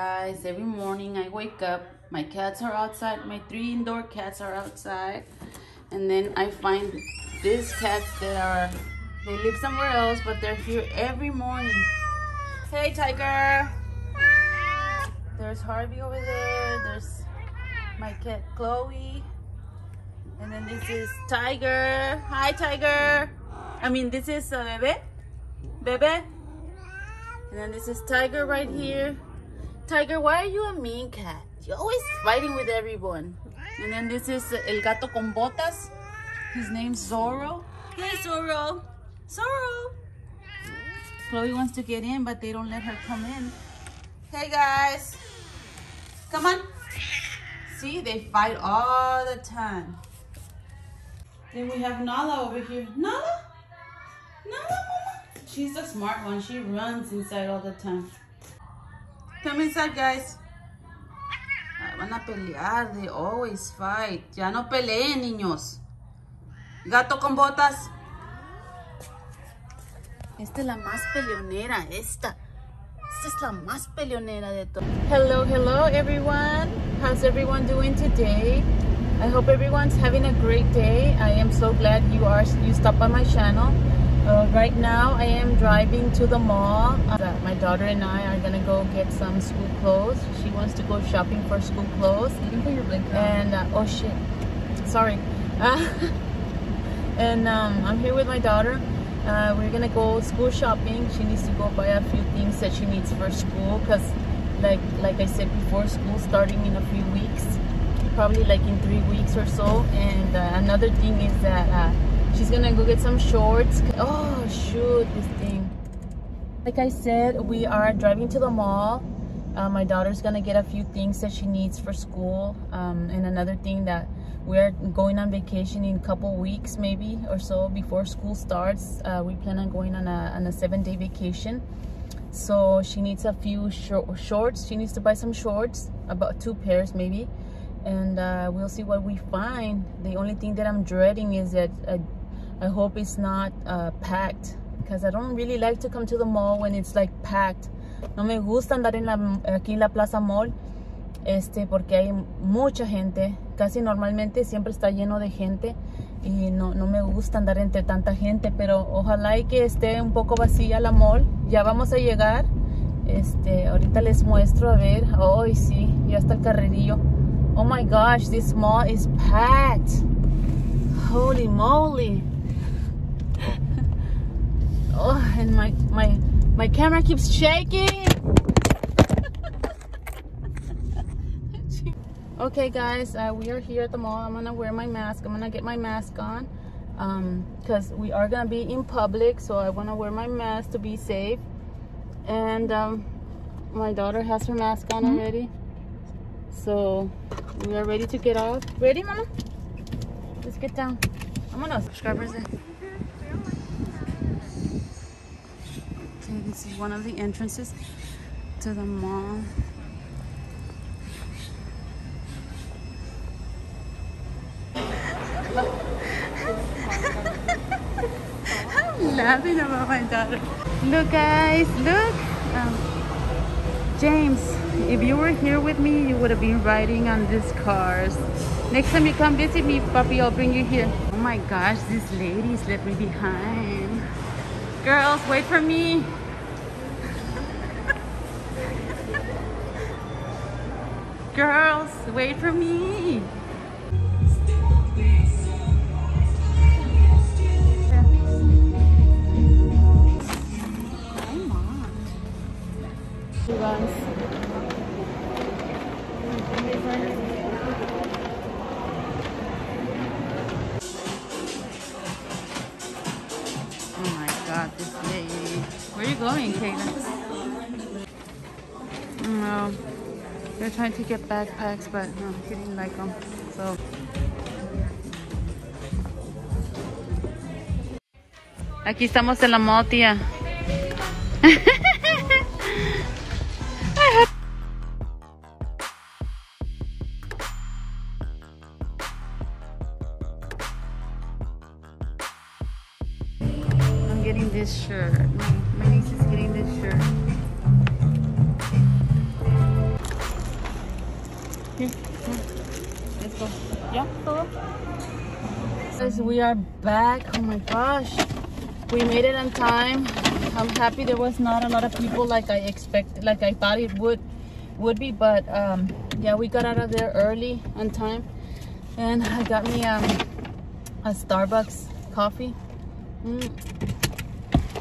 guys. Every morning I wake up, my cats are outside, my 3 indoor cats are outside, and then I find these cats that they live somewhere else, but they're here every morning. Hey, Tiger. There's Harvey over there. There's my cat Chloe, and then this is Tiger. Hi, Tiger. I mean, this is Bebe. And then this is Tiger right here. Tiger, why are you a mean cat? You're always fighting with everyone. And then this is El Gato con Botas. His name's Zorro. Hey, Zorro. Zorro. Chloe wants to get in, but they don't let her come in. Hey, guys. Come on. See, they fight all the time. Then we have Nala over here. Nala? Nala? She's a smart one. She runs inside all the time. Come inside, guys. Van a pelear. They always fight. Ya no peleen, niños. Gato con botas. Esta es la más peleonera. Esta es la más peleonera de todas. Hello, hello, everyone. How's everyone doing today? I hope everyone's having a great day. I am so glad you stopped by my channel. Right now I am driving to the mall. My daughter and I are gonna go get some school clothes. She wants to go shopping for school clothes. You can put your blanket on. And oh shit, sorry. And I'm here with my daughter. We're gonna go school shopping. She needs to go buy a few things that she needs for school, because like I said before, school starting in a few weeks, probably like in 3 weeks or so. And another thing is that she's gonna go get some shorts. Oh shoot, this thing. Like I said, we are driving to the mall. My daughter's gonna get a few things that she needs for school, and another thing that we're going on vacation in a couple weeks maybe or so before school starts. We plan on going on a 7-day vacation, so she needs a few shorts. She needs to buy some shorts, about 2 pairs maybe, and we'll see what we find. The only thing that I'm dreading is that I hope it's not packed, because I don't really like to come to the mall when it's like packed. No me gusta andar aquí en la Plaza Mall, porque hay mucha gente. Casi normalmente siempre está lleno de gente y no me gusta andar entre tanta gente, pero ojalá y que esté un poco vacía la mall. Ya vamos a llegar. Ahorita les muestro, a ver. Ay, sí, ya está el carrerillo. Oh my gosh, this mall is packed. Holy moly. Oh, and my camera keeps shaking. Okay guys, we are here at the mall. I'm gonna wear my mask. I'm gonna get my mask on, because we are gonna be in public, so I wanna wear my mask to be safe. And my daughter has her mask on already, so we are ready to get off. Ready, mama? Let's get down. I'm gonna subscribers in. Okay, this is one of the entrances to the mall. I'm laughing about my daughter. Look guys, look. James, if you were here with me, you would have been riding on these cars. Next time you come visit me, puppy, I'll bring you here. Oh my gosh, this lady's left me behind. Girls, wait for me. Girls, wait for me. Trying to get backpacks, but no, he didn't like them. So aquí estamos en la mall, tía. I'm getting this shirt. My niece is getting this shirt. Here. Let's go. Yeah, hello. Guys, we are back. Oh my gosh. We made it on time. I'm happy there was not a lot of people like I expected, like I thought it would be, but yeah, we got out of there early on time. And I got me a Starbucks coffee.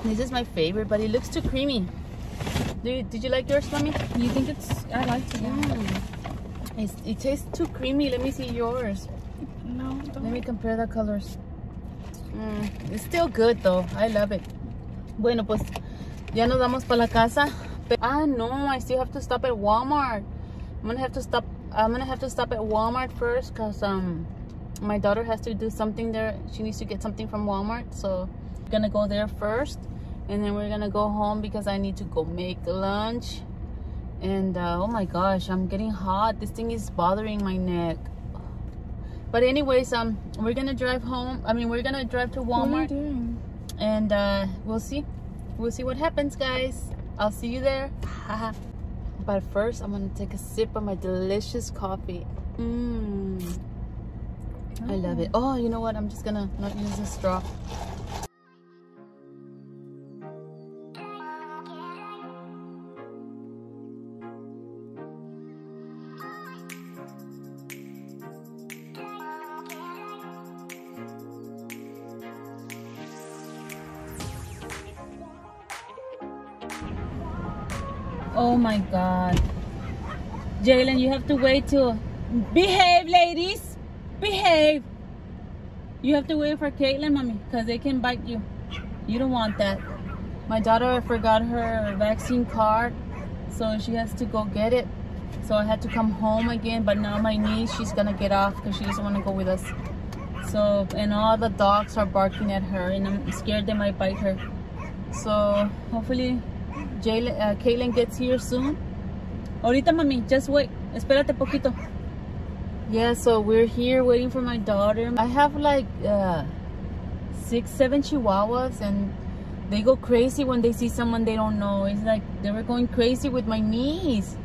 This is my favorite, but it looks too creamy. Did you like yours, mommy? You think it's... I liked it. Yeah. It tastes too creamy. Let me see yours. No, don't. Let me compare the colors. It's still good, though. I love it. Bueno, pues, ya nos vamos para la casa. Ah, no, I still have to stop at Walmart. I'm gonna have to stop at Walmart first, cause my daughter has to do something there. She needs to get something from Walmart, so I'm gonna go there first, and then we're gonna go home because I need to go make lunch. And oh my gosh, I'm getting hot. This thing is bothering my neck. But anyways, we're gonna drive home. I mean, we're gonna drive to Walmart, and we'll see what happens, guys. I'll see you there. But first, I'm gonna take a sip of my delicious coffee. I love it. Oh, you know what? I'm just gonna not use a straw. Oh my God, Jalen, you have to wait till... Behave, ladies, behave. You have to wait for Caitlin, mommy, because they can bite you. You don't want that. My daughter forgot her vaccine card, so she has to go get it. So I had to come home again, but now my niece, she's gonna get off because she doesn't want to go with us. So, and all the dogs are barking at her, and I'm scared they might bite her. So hopefully Caitlin gets here soon. Ahorita, mami, just wait. Espérate poquito. Yeah, so we're here waiting for my daughter. I have like 6, 7 chihuahuas, and they go crazy when they see someone they don't know. It's like they were going crazy with my niece.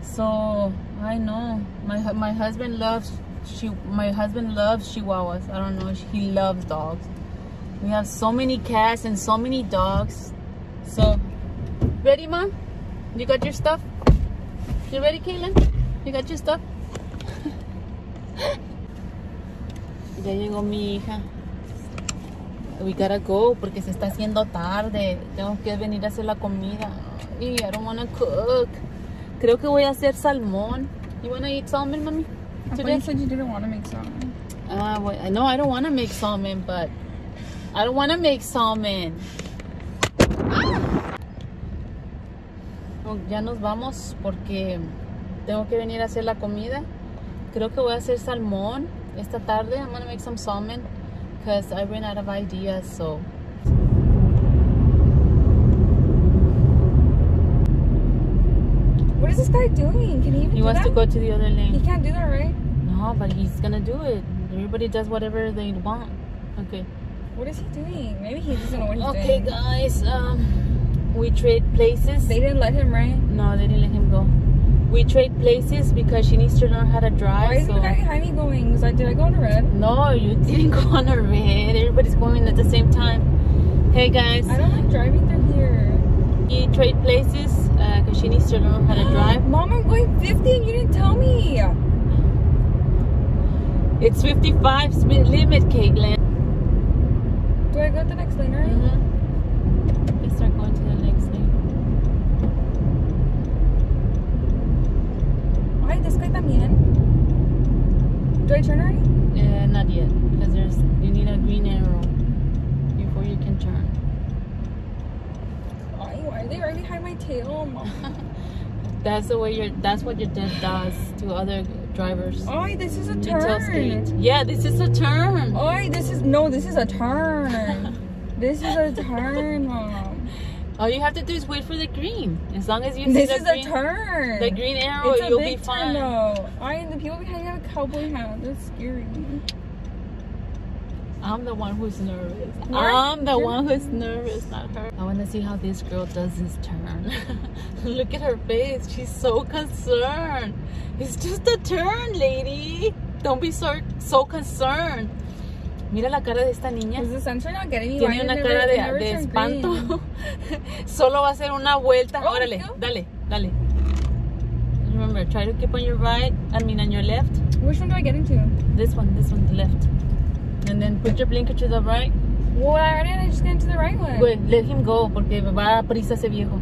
So I know my husband loves chihuahuas. I don't know, he loves dogs. We have so many cats and so many dogs. So, ready, mom? You got your stuff? You ready, Caitlin? You got your stuff? Ya llegó mi hija. We gotta go porque se está haciendo tarde. Tengo que venir a hacer la comida. I don't wanna cook. Creo que voy a hacer salmón. You wanna eat salmon, mommy? Today? You said you didn't wanna make salmon. Well, no, I don't wanna make salmon, but I don't wanna make salmon. Ya nos vamos porque tengo que venir a hacer la comida. Creo que voy a hacer salmón esta tarde. I'm gonna make some salmon because I ran out of ideas. So what is this guy doing? Can he even do that? He wants to go to the other lane. He can't do that, right? No, but he's gonna do it. Everybody does whatever they want. Okay. What is he doing? Maybe he doesn't know what he's doing. Okay, guys. We trade places. They didn't let him, right? No, they didn't let him go. We trade places because she needs to learn how to drive. Why is the guy behind me going? Was I, did I go on a red? No, you didn't go on a red. Everybody's going at the same time. Hey guys. I don't like driving through here. We trade places because she needs to learn how to drive. Mom, I'm going 50 and you didn't tell me. It's 55 speed limit, Caitlin. Do I go to the next lane, right? Mm-hmm. Start going to the next thing. Ay, this guy también. Do I turn already? Not yet, because you need a green arrow before you can turn. Ay, why are they right behind my tail, mom? That's what your dad does to other drivers. Ay, this is a turn. Yeah, this is a turn. Ay, this is a turn. This is a turn, mom. All you have to do is wait for the green. As long as you see the green. This is a turn. The green arrow, you'll be fine. No, the people behind you have a cowboy hat. That's scary. I'm the one who's nervous. I'm the one who's nervous, not her. want to see how this girl does this turn. Look at her face. She's so concerned. It's just a turn, lady. Don't be so concerned. Mira la cara de esta niña. Tiene una cara de espanto. Solo va a hacer una vuelta. Oh, órale, no. Dale, dale. Remember, try to keep on your right. I mean, on your left. Which one do I get into? This one, the left. And then put your blinker to the right. Well, I already had to just get into the right one. Well, let him go, porque va a prisa ese viejo.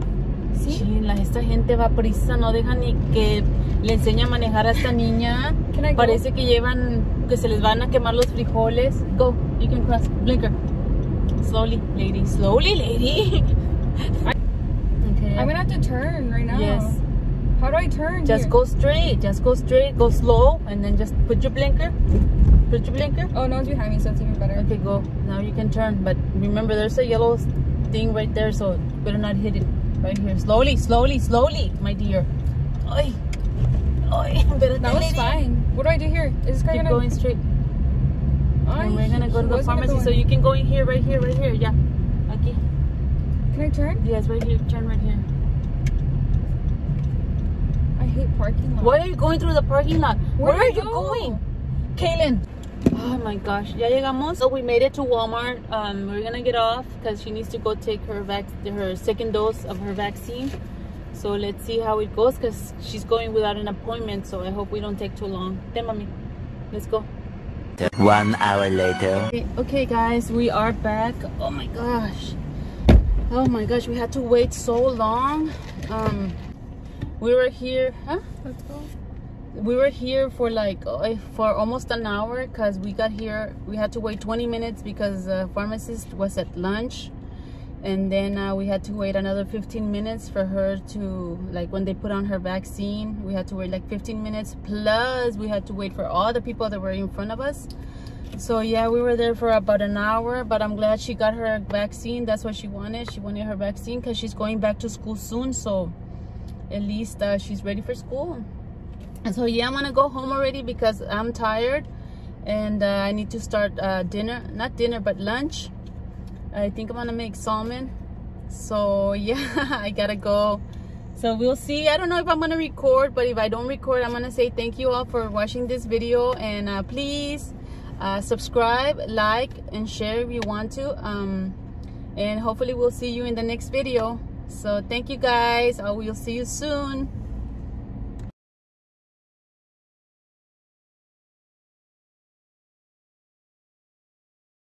Sí. Chila, esta gente va a prisa, no deja ni que le enseñe a manejar a esta niña. Parece que llevan, que se les van a quemar los frijoles. Go, you can cross. Blinker. Slowly, lady. Slowly, lady. Okay. I'm gonna have to turn right now. Yes. How do I turn? Just here? Go straight. Just go straight. Go slow, and then just put your blinker. Put your blinker. Oh, no one's behind me, so it's even better. Okay, go. Now you can turn, but remember there's a yellow thing right there, so better not hit it right here. Slowly, slowly, slowly, my dear. Oy. Oy. That was fine. What do I do here? Is this guy gonna... Keep going straight. Ay, and we're gonna go to the pharmacy, so you can go in here, right here, right here. Yeah. Okay. Can I turn? Yes, right here. Turn right here. I hate parking lot. Why are you going through the parking lot? Where are you going? Kaylin. Oh my gosh, ya llegamos. So we made it to Walmart. We're gonna get off because she needs to go take her second dose of her vaccine. So let's see how it goes because she's going without an appointment. So I hope we don't take too long. Mami, let's go. 1 hour later. Okay, guys, we are back. Oh my gosh. Oh my gosh, we had to wait so long. We were here. Huh? Let's go. We were here for for almost an hour because we got here, we had to wait 20 minutes because the pharmacist was at lunch, and then we had to wait another 15 minutes for her to, like, when they put on her vaccine, we had to wait like 15 minutes plus we had to wait for all the people that were in front of us. So yeah, we were there for about an hour, but I'm glad she got her vaccine. That's what she wanted. She wanted her vaccine because she's going back to school soon, so at least she's ready for school. And so yeah, I'm gonna go home already because I'm tired, and I need to start lunch. I think I'm gonna make salmon. So yeah, I gotta go. So we'll see. I don't know if I'm gonna record, but if I don't record, I'm gonna say thank you all for watching this video, and please subscribe, like, and share if you want to. And hopefully we'll see you in the next video. So thank you guys. I will see you soon.